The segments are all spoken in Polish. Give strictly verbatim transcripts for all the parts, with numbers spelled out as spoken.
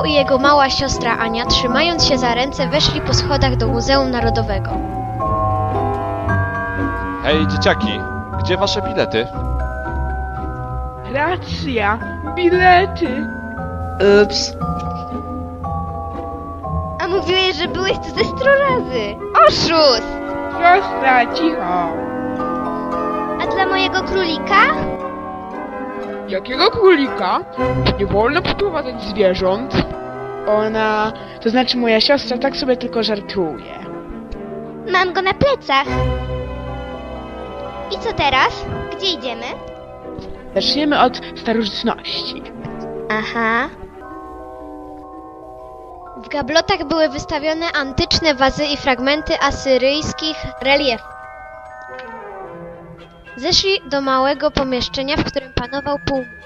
Michał i jego mała siostra Ania, trzymając się za ręce, weszli po schodach do Muzeum Narodowego. Hej, dzieciaki, gdzie wasze bilety? Racja, bilety! Ups. A mówiłeś, że byłeś tu ze stu razy! Oszust! Siostra, cicho! A dla mojego królika? Jakiego królika? Nie wolno prowadzać zwierząt. Ona, to znaczy moja siostra, tak sobie tylko żartuje. Mam go na plecach. I co teraz? Gdzie idziemy? Zaczniemy od starożytności. Aha. W gablotach były wystawione antyczne wazy i fragmenty asyryjskich reliefów. Zeszli do małego pomieszczenia, w którym panował półmrok.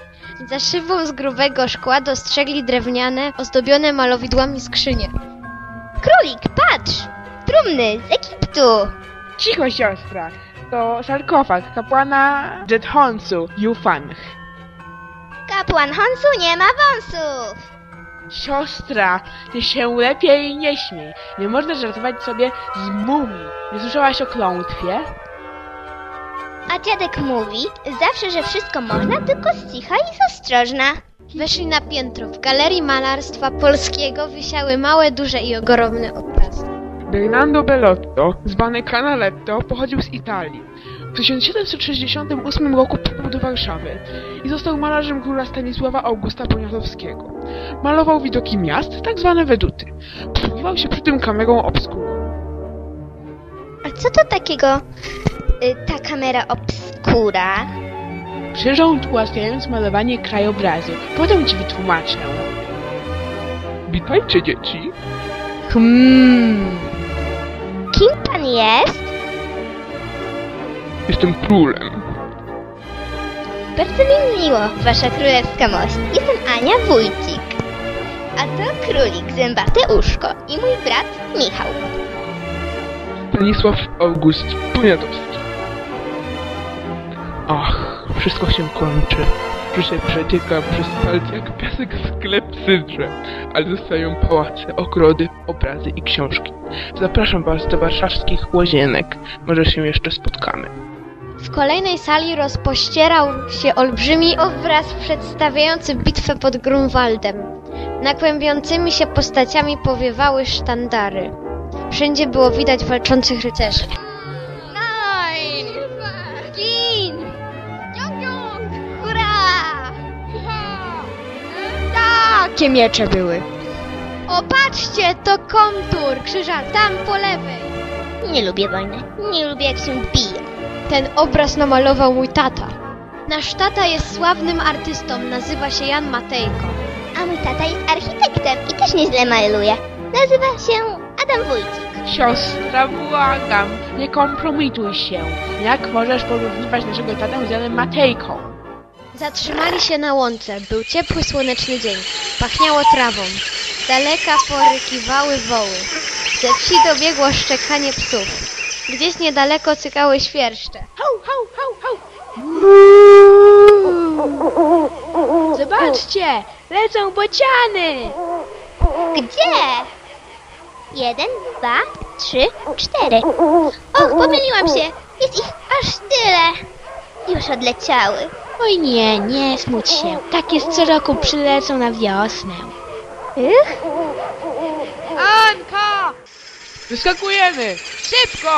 Za szybą z grubego szkła dostrzegli drewniane, ozdobione malowidłami skrzynie. Królik, patrz! Trumny z Egiptu! Cicho, siostra! To sarkofag kapłana Jedhonsu Jufang. Kapłan Honsu nie ma wąsów! Siostra, ty się lepiej nie śmiej. Nie można żartować sobie z mumii. Nie słyszałaś o klątwie? A dziadek mówi zawsze, że wszystko można, tylko z cicha i z ostrożna. Weszli na piętro. W galerii malarstwa polskiego wisiały małe, duże i ogromne obrazy. Bernardo Bellotto, zwany Canaletto, pochodził z Italii. W tysiąc siedemset sześćdziesiątym ósmym roku przybył do Warszawy i został malarzem króla Stanisława Augusta Poniatowskiego. Malował widoki miast, tak zwane weduty. Posługiwał się przy tym kamerą obskurą. A co to takiego yy, ta kamera obskura? Przyrząd ułatwiając malowanie krajobrazu. Potem ci wytłumaczę. Witajcie, dzieci. Hmm. Kim pan jest? Jestem królem. Bardzo mi miło, wasza królewska mość. Jestem Ania Wójcik. A to królik, zębate uszko i mój brat Michał. Stanisław August Poniatowski. Ach, wszystko się kończy. Życie przecieka przez palce jak piasek w klepsydrze, ale zostają pałace, ogrody, obrazy i książki. Zapraszam was do warszawskich Łazienek. Może się jeszcze spotkamy. W kolejnej sali rozpościerał się olbrzymi obraz przedstawiający bitwę pod Grunwaldem. Nakłębiącymi się postaciami powiewały sztandary. Wszędzie było widać walczących rycerzy. Jakie miecze były? O, patrzcie, to kontur krzyża, tam po lewej. Nie lubię wojny, nie lubię jak się bije. Ten obraz namalował mój tata. Nasz tata jest sławnym artystą, nazywa się Jan Matejko. A mój tata jest architektem i też nieźle maluje. Nazywa się Adam Wójcik. Siostra, błagam, nie kompromituj się. Jak możesz porównywać naszego tatę z Janem Matejką? Zatrzymali się na łące. Był ciepły, słoneczny dzień. Pachniało trawą. Z daleka porykiwały woły. Ze wsi dobiegło szczekanie psów. Gdzieś niedaleko cykały świerszcze. Hau, hau, hau, hau! Zobaczcie! Lecą bociany! Gdzie? Jeden, dwa, trzy, cztery. Och, pomyliłam się! Jest ich aż tyle! Już odleciały. Oj nie, nie smuć się. Tak jest co roku, przylecą na wiosnę. Ych? Anka! Wyskakujemy! Szybko!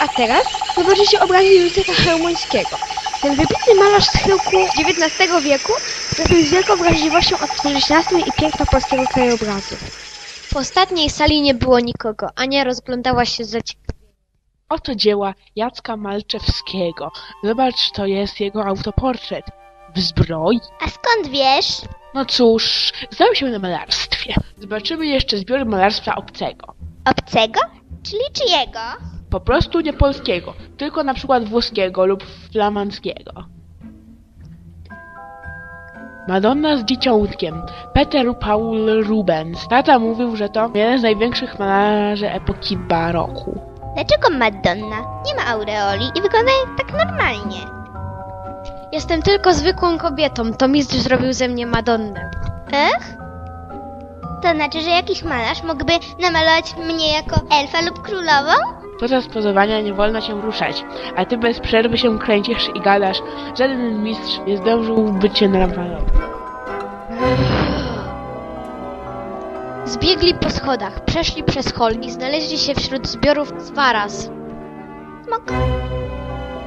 A teraz zobaczycie obrazy Józefa Chełmońskiego. Ten wybitny malarz z chyłku dziewiętnastego wieku trafił z wielką wrażliwością odtworzyć nastrój i piękno polskiego krajobrazu. W ostatniej sali nie było nikogo. Ania rozglądała się za ciekawością. Oto dzieła Jacka Malczewskiego. Zobacz, to jest jego autoportret. W zbroi. A skąd wiesz? No cóż, znam się na malarstwie. Zobaczymy jeszcze zbiór malarstwa obcego. Obcego? Czyli czyjego? Po prostu nie polskiego, tylko na przykład włoskiego lub flamandzkiego. Madonna z dzieciątkiem. Peter Paul Rubens. Tata mówił, że to jeden z największych malarzy epoki baroku. Dlaczego Madonna? Nie ma aureoli i wygląda tak normalnie. Jestem tylko zwykłą kobietą, to mistrz zrobił ze mnie Madonnę. Ech? To znaczy, że jakiś malarz mógłby namalować mnie jako elfa lub królową? Podczas pozowania nie wolno się ruszać, a ty bez przerwy się kręcisz i gadasz. Żaden mistrz nie zdążyłby cię namalować. Zbiegli po schodach, przeszli przez hol i znaleźli się wśród zbiorów swaras. Smok.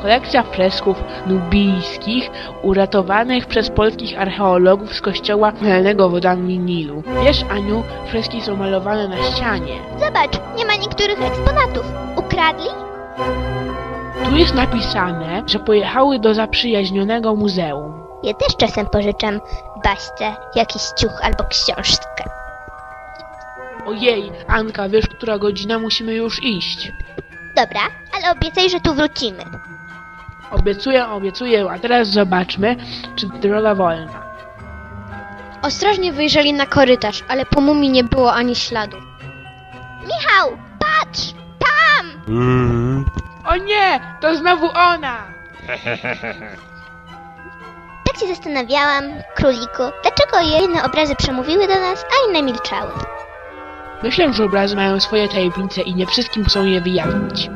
Kolekcja fresków nubijskich uratowanych przez polskich archeologów z kościoła Chmielnego Wodami Nilu. Wiesz, Aniu, freski są malowane na ścianie. Zobacz, nie ma niektórych eksponatów. Ukradli? Tu jest napisane, że pojechały do zaprzyjaźnionego muzeum. Ja też czasem pożyczam Baśce jakiś ciuch albo książkę. Ojej, Anka, wiesz, która godzina, musimy już iść. Dobra, ale obiecaj, że tu wrócimy. Obiecuję, obiecuję, a teraz zobaczmy, czy droga wolna. Ostrożnie wyjrzeli na korytarz, ale po mumii nie było ani śladu. Michał, patrz! Tam! Mm. O nie, to znowu ona! Tak się zastanawiałam, króliku, dlaczego jedne obrazy przemówiły do nas, a inne milczały. Myślę, że obrazy mają swoje tajemnice i nie wszystkim chcą je wyjawić.